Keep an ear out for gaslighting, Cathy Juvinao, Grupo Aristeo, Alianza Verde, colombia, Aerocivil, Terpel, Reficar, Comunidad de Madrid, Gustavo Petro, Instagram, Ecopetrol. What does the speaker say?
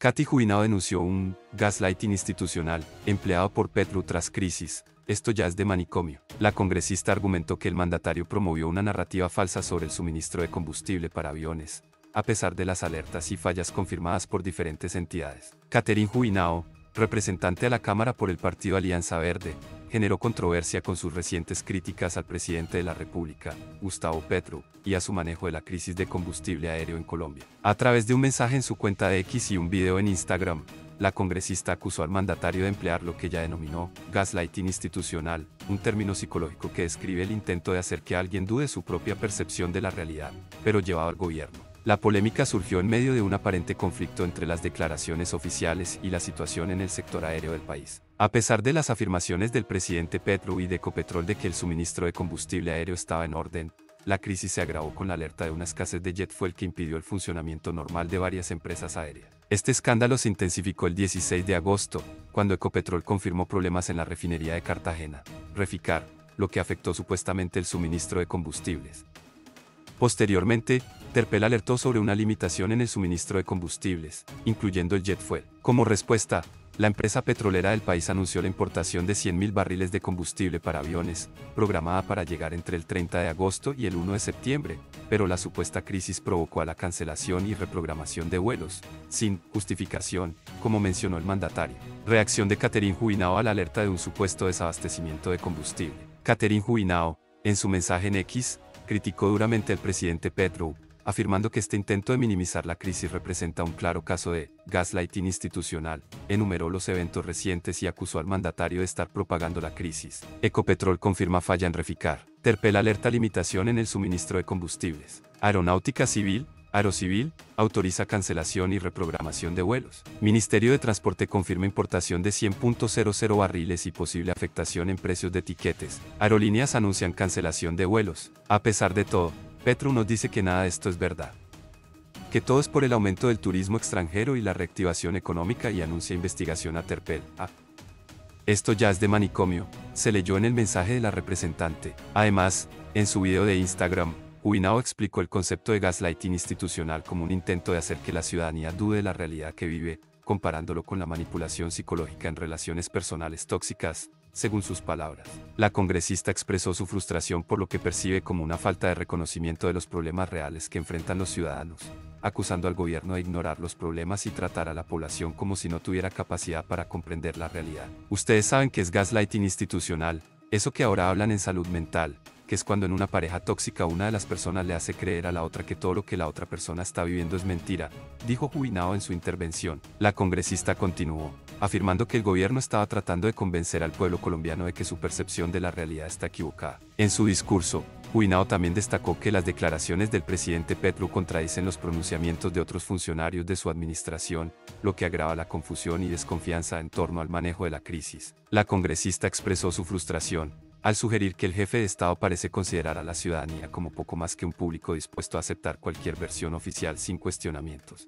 Cathy Juvinao denunció un gaslighting institucional empleado por Petro tras crisis. Esto ya es de manicomio. La congresista argumentó que el mandatario promovió una narrativa falsa sobre el suministro de combustible para aviones, a pesar de las alertas y fallas confirmadas por diferentes entidades. Cathy Juvinao, representante a la Cámara por el partido Alianza Verde, generó controversia con sus recientes críticas al presidente de la República, Gustavo Petro, y a su manejo de la crisis de combustible aéreo en Colombia. A través de un mensaje en su cuenta de X y un video en Instagram, la congresista acusó al mandatario de emplear lo que ella denominó gaslighting institucional, un término psicológico que describe el intento de hacer que alguien dude su propia percepción de la realidad, pero llevado al gobierno. La polémica surgió en medio de un aparente conflicto entre las declaraciones oficiales y la situación en el sector aéreo del país. A pesar de las afirmaciones del presidente Petro y de Ecopetrol de que el suministro de combustible aéreo estaba en orden, la crisis se agravó con la alerta de una escasez de jet fuel que impidió el funcionamiento normal de varias empresas aéreas. Este escándalo se intensificó el 16 de agosto, cuando Ecopetrol confirmó problemas en la refinería de Cartagena, Reficar, lo que afectó supuestamente el suministro de combustibles. Posteriormente, Terpel alertó sobre una limitación en el suministro de combustibles, incluyendo el jet fuel. Como respuesta, la empresa petrolera del país anunció la importación de 100.000 barriles de combustible para aviones, programada para llegar entre el 30 de agosto y el 1 de septiembre, pero la supuesta crisis provocó la cancelación y reprogramación de vuelos, sin justificación, como mencionó el mandatario. Reacción de Cathy Juvinao a la alerta de un supuesto desabastecimiento de combustible. Cathy Juvinao, en su mensaje en X, criticó duramente al presidente Petro, afirmando que este intento de minimizar la crisis representa un claro caso de gaslighting institucional. Enumeró los eventos recientes y acusó al mandatario de estar propagando la crisis. Ecopetrol confirma falla en Reficar. Terpel alerta limitación en el suministro de combustibles. Aeronáutica Civil, Aerocivil, autoriza cancelación y reprogramación de vuelos. Ministerio de Transporte confirma importación de 100.00 barriles y posible afectación en precios de tiquetes. Aerolíneas anuncian cancelación de vuelos. A pesar de todo, Petro nos dice que nada de esto es verdad, que todo es por el aumento del turismo extranjero y la reactivación económica, y anuncia investigación a Terpel. Esto ya es de manicomio, se leyó en el mensaje de la representante. Además, en su video de Instagram, Juvinao explicó el concepto de gaslighting institucional como un intento de hacer que la ciudadanía dude de la realidad que vive, comparándolo con la manipulación psicológica en relaciones personales tóxicas, según sus palabras. La congresista expresó su frustración por lo que percibe como una falta de reconocimiento de los problemas reales que enfrentan los ciudadanos, acusando al gobierno de ignorar los problemas y tratar a la población como si no tuviera capacidad para comprender la realidad. Ustedes saben que es gaslighting institucional, eso que ahora hablan en salud mental, que es cuando en una pareja tóxica una de las personas le hace creer a la otra que todo lo que la otra persona está viviendo es mentira, dijo Juvinao en su intervención. La congresista continuó, afirmando que el gobierno estaba tratando de convencer al pueblo colombiano de que su percepción de la realidad está equivocada. En su discurso, Juvinao también destacó que las declaraciones del presidente Petro contradicen los pronunciamientos de otros funcionarios de su administración, lo que agrava la confusión y desconfianza en torno al manejo de la crisis. La congresista expresó su frustración al sugerir que el jefe de Estado parece considerar a la ciudadanía como poco más que un público dispuesto a aceptar cualquier versión oficial sin cuestionamientos.